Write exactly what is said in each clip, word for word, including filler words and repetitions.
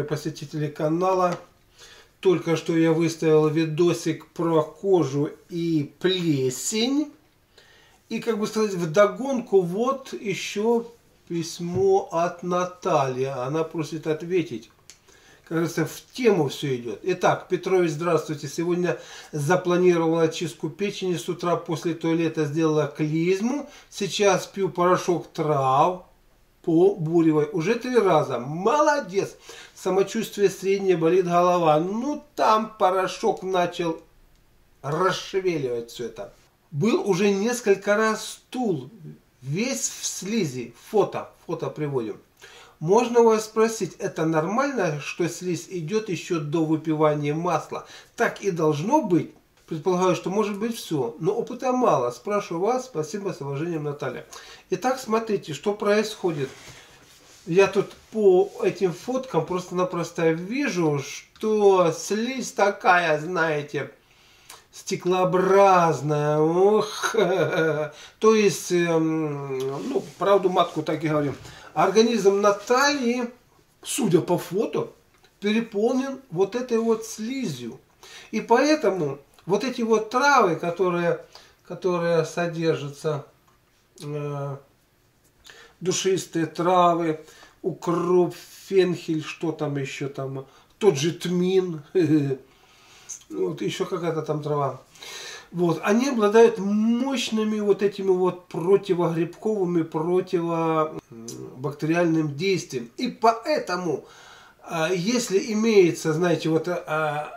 уважаемые посетители канала. Только что я выставил видосик про кожу и плесень. И, как бы сказать, вдогонку вот еще письмо от Натальи. Она просит ответить. Кажется, в тему все идет. Итак, Петрович, здравствуйте. Сегодня запланировала очистку печени. С утра после туалета сделала клизму. Сейчас пью порошок трав по Буревой. Уже три раза. Молодец. Самочувствие среднее, болит голова. Ну, там порошок начал расшевеливать все это. Был уже несколько раз стул. Весь в слизи. Фото. Фото приводим. Можно вас спросить, это нормально, что слизь идет еще до выпивания масла? Так и должно быть. Предполагаю, что может быть все, но опыта мало. Спрашиваю вас, спасибо, с уважением, Наталья. Итак, смотрите, что происходит. Я тут по этим фоткам просто-напросто вижу, что слизь такая, знаете, стеклообразная. Ох. То есть, ну, правду матку так и говорим. Организм Натальи, судя по фото, переполнен вот этой вот слизью. И поэтому вот эти вот травы, которые, которые содержатся, э, душистые травы, укроп, фенхель, что там еще там, тот же тмин, вот еще какая-то там трава. Вот, они обладают мощными вот этими вот противогрибковыми, противобактериальным действием. И поэтому, если имеется, знаете, вот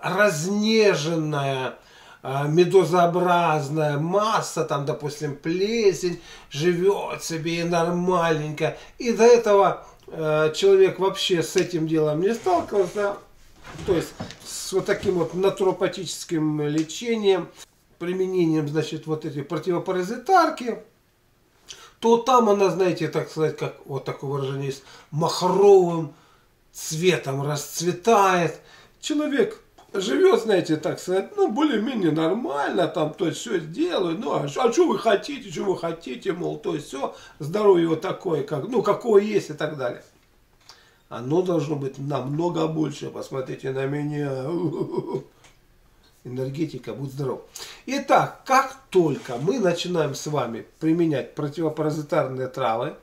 разнеженная медозообразная масса, там, допустим, плесень, живет себе и нормальненько, и до этого человек вообще с этим делом не сталкивался, то есть с вот таким вот натуропатическим лечением, применением, значит, вот этой противопаразитарки, то там она, знаете, так сказать, как вот такое выражение есть, махровым цветом расцветает. Человек живет, знаете, так сказать, ну, более-менее нормально, там, то есть, все делаю, ну, а что а вы хотите, что вы хотите, мол, то есть, все, здоровье вот такое, как, ну, какое есть и так далее. Оно должно быть намного больше, посмотрите на меня. Энергетика, будь здоров. Итак, как только мы начинаем с вами применять противопаразитарные травы,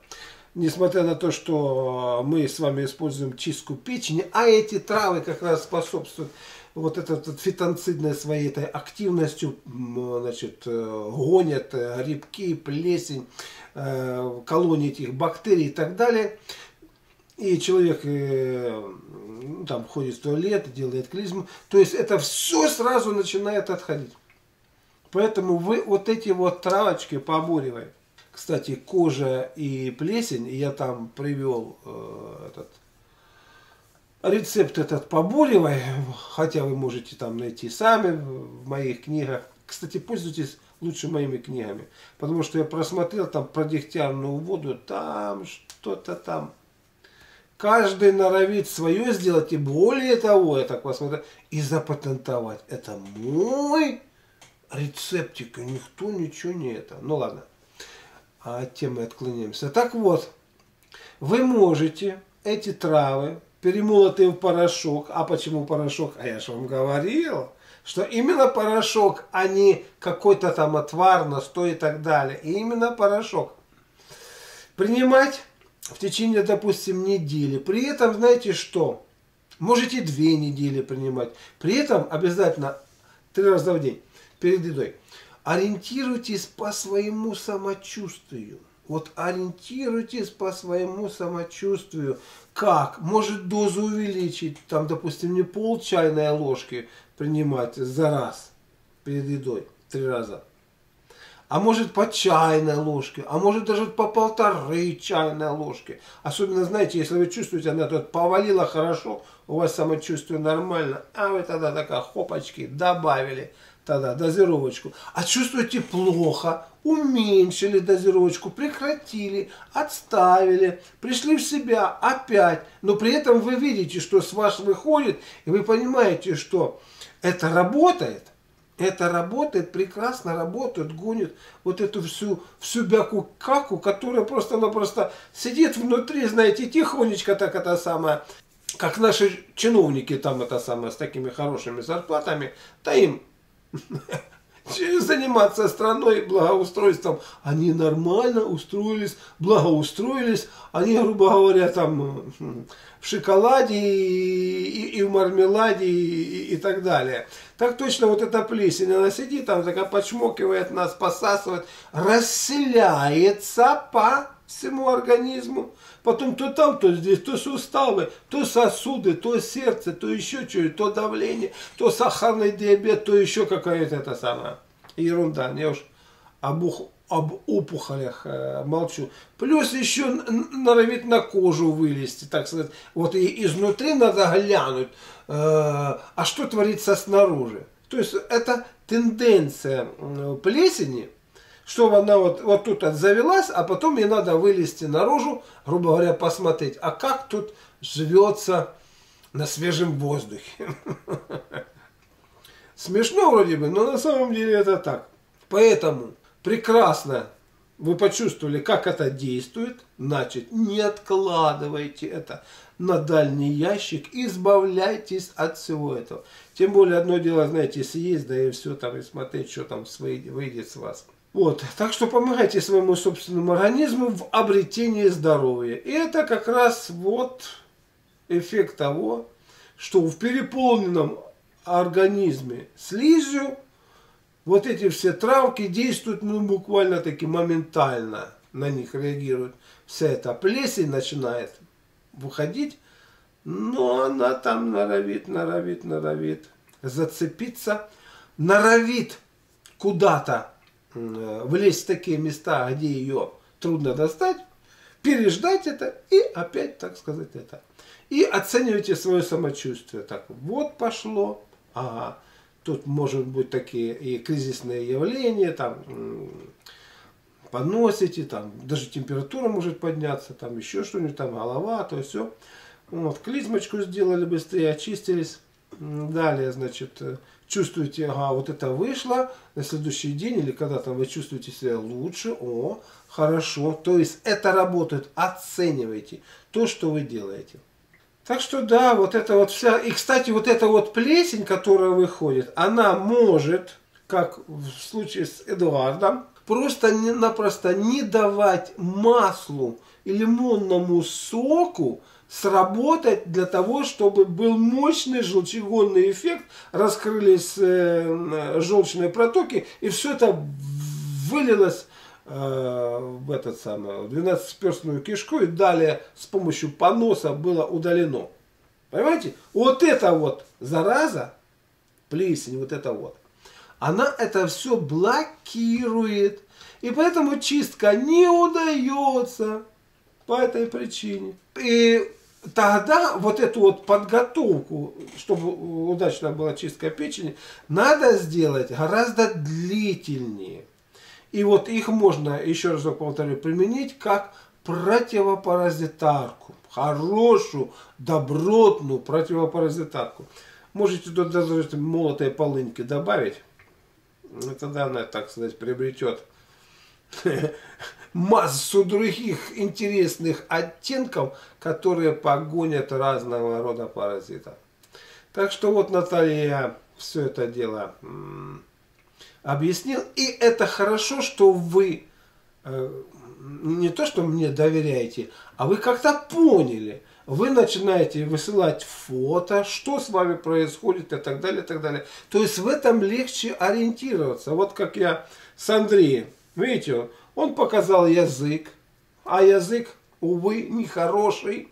несмотря на то, что мы с вами используем чистку печени, а эти травы как раз способствуют вот этой вот фитонцидной своей этой активностью, значит, гонят грибки, плесень, колонии этих бактерий и так далее. И человек ну, там ходит в туалет, делает клизму. То есть это все сразу начинает отходить. Поэтому вы вот эти вот травочки побуривай. Кстати, кожа и плесень, я там привел э, этот, рецепт этот побуривай. Хотя вы можете там найти сами в моих книгах. Кстати, пользуйтесь лучше моими книгами. Потому что я просмотрел там про дегтярную воду, там что-то там. Каждый норовит свое сделать, и более того, я так посмотрел, и запатентовать. Это мой рецептик, и никто ничего не это. Ну ладно, от темы отклоняемся. Так вот, вы можете эти травы, перемолотые в порошок, а почему порошок? А я же вам говорил, что именно порошок, а не какой-то там отвар, настой и так далее. И именно порошок. Принимать в течение, допустим, недели. При этом, знаете что? Можете две недели принимать. При этом обязательно три раза в день перед едой. Ориентируйтесь по своему самочувствию. Вот ориентируйтесь по своему самочувствию. Как? Может дозу увеличить. Там, допустим, не пол чайной ложки принимать за раз перед едой. Три раза. А может по чайной ложке, а может даже по полторы чайной ложки. Особенно, знаете, если вы чувствуете, она тут повалила хорошо, у вас самочувствие нормально, а вы тогда такая, хопочки, добавили тогда дозировочку. А чувствуете плохо, уменьшили дозировочку, прекратили, отставили, пришли в себя опять. Но при этом вы видите, что с вас выходит, и вы понимаете, что это работает. Это работает, прекрасно работает, гонит вот эту всю, всю бяку-каку, которая просто-напросто сидит внутри, знаете, тихонечко так это самое. как наши чиновники там это самое с такими хорошими зарплатами, да им заниматься страной, благоустройством. Они нормально устроились, благоустроились. Они, грубо говоря, там в шоколаде и, и, и в мармеладе и, и так далее. Так точно вот эта плесень, она сидит там, такая подшмокивает нас, посасывает, расселяется по всему организму. Потом то там, то здесь, то суставы, то сосуды, то сердце, то еще что-то, то давление, то сахарный диабет, то еще какая-то это самая ерунда. Я уж об, об опухолях э, молчу. Плюс еще норовит на кожу вылезти, так сказать. Вот и изнутри надо глянуть, э, а что творится снаружи. То есть это тенденция плесени, чтобы она вот, вот тут завелась, а потом ей надо вылезти наружу, грубо говоря, посмотреть, а как тут живется на свежем воздухе. Смешно вроде бы, но на самом деле это так. Поэтому прекрасно вы почувствовали, как это действует. Значит, не откладывайте это на дальний ящик, избавляйтесь от всего этого. Тем более одно дело, знаете, съесть, да и все там, и смотреть, что там выйдет с вас. Вот, так что помогайте своему собственному организму в обретении здоровья. И это как раз вот эффект того, что в переполненном организме слизью вот эти все травки действуют, ну, буквально таки моментально на них реагируют. Вся эта плесень начинает выходить, но она там норовит, норовит, норовит зацепиться, норовит куда-то влезть в такие места, где ее трудно достать, переждать это и опять, так сказать, это. И оценивайте свое самочувствие. Так, вот пошло, ага, тут может быть такие и кризисные явления, там, поносите, там, даже температура может подняться, там, еще что-нибудь, там, голова, то все. Вот, клизмочку сделали быстрее, очистились. Далее, значит, чувствуете, ага, вот это вышло, на следующий день или когда там вы чувствуете себя лучше, о, хорошо, то есть это работает, оценивайте то, что вы делаете. Так что да, вот это вот вся, и кстати, вот эта вот плесень, которая выходит, она может, как в случае с Эдуардом, просто-напросто не давать маслу и лимонному соку сработать для того, чтобы был мощный желчегонный эффект, раскрылись э, желчные протоки, и все это вылилось э, в этот самый двенадцатиперстную кишку, и далее с помощью поноса было удалено. Понимаете? Вот эта вот зараза, плесень, вот эта вот, она это все блокирует, и поэтому чистка не удается по этой причине. И тогда вот эту вот подготовку, чтобы удачно была чистка печени, надо сделать гораздо длительнее. И вот их можно, еще раз повторю, применить как противопаразитарку. Хорошую, добротную противопаразитарку. Можете туда даже молотые полыньки добавить. И тогда она, так сказать, приобретет массу других интересных оттенков, которые погонят разного рода паразитов. Так что вот Наталья все это дело объяснил. И это хорошо, что вы не то, что мне доверяете, а вы как-то поняли. Вы начинаете высылать фото, что с вами происходит и так далее, и так далее. То есть в этом легче ориентироваться. Вот как я с Андреем. Видите, он показал язык, а язык, увы, нехороший.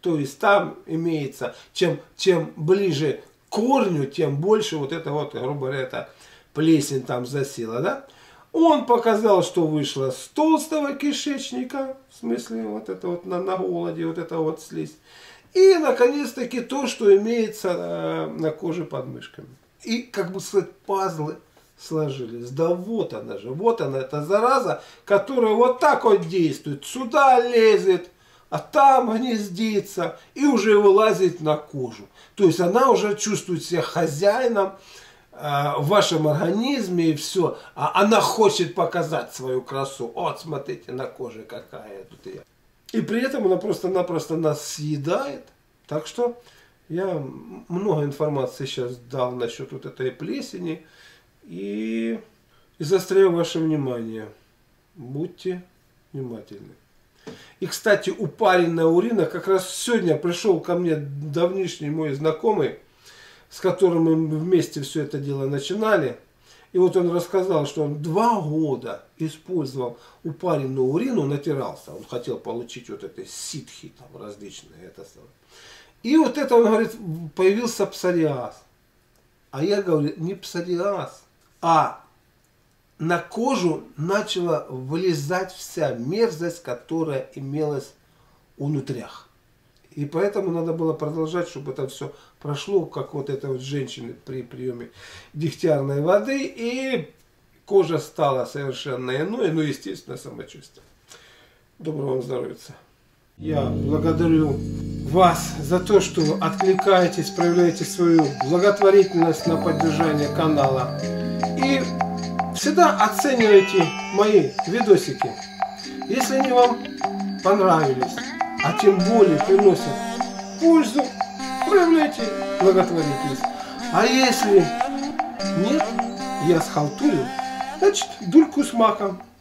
То есть там имеется, чем, чем ближе к корню, тем больше вот это вот, грубо говоря, это плесень там засела, да? Он показал, что вышло с толстого кишечника, в смысле вот это вот на, на голоде, вот это вот слизь. И, наконец-таки, то, что имеется на, на коже под мышками. И, как бы сказать, пазлы сложились. Да вот она же, вот она, эта зараза, которая вот так вот действует. Сюда лезет, а там гнездится и уже вылазит на кожу. То есть она уже чувствует себя хозяином э, в вашем организме и все. А она хочет показать свою красу. Вот, смотрите, на коже какая тут я. И при этом она просто-напросто нас съедает. Так что я много информации сейчас дал насчет вот этой плесени. И, и заостряю ваше внимание. Будьте внимательны. И, кстати, у парина урина как раз сегодня пришел ко мне давнишний мой знакомый, с которым мы вместе все это дело начинали. И вот он рассказал, что он два года использовал упаренную урину, натирался. Он хотел получить вот этой ситхи там различные. Это самое. И вот это, он говорит, появился псориаз. А я говорю, не псориаз, а на кожу начала вылезать вся мерзость, которая имелась внутрях. И поэтому надо было продолжать, чтобы это все прошло, как вот эта вот женщина при приеме дегтярной воды. И кожа стала совершенно иной, ну, естественно, самочувствие. Доброго вам здоровья. Я благодарю вас за то, что откликаетесь, проявляете свою благотворительность на поддержание канала. И всегда оценивайте мои видосики, если они вам понравились, а тем более приносят пользу, проявляйте благотворительность. А если нет, я схалтурил, значит, дульку с маком.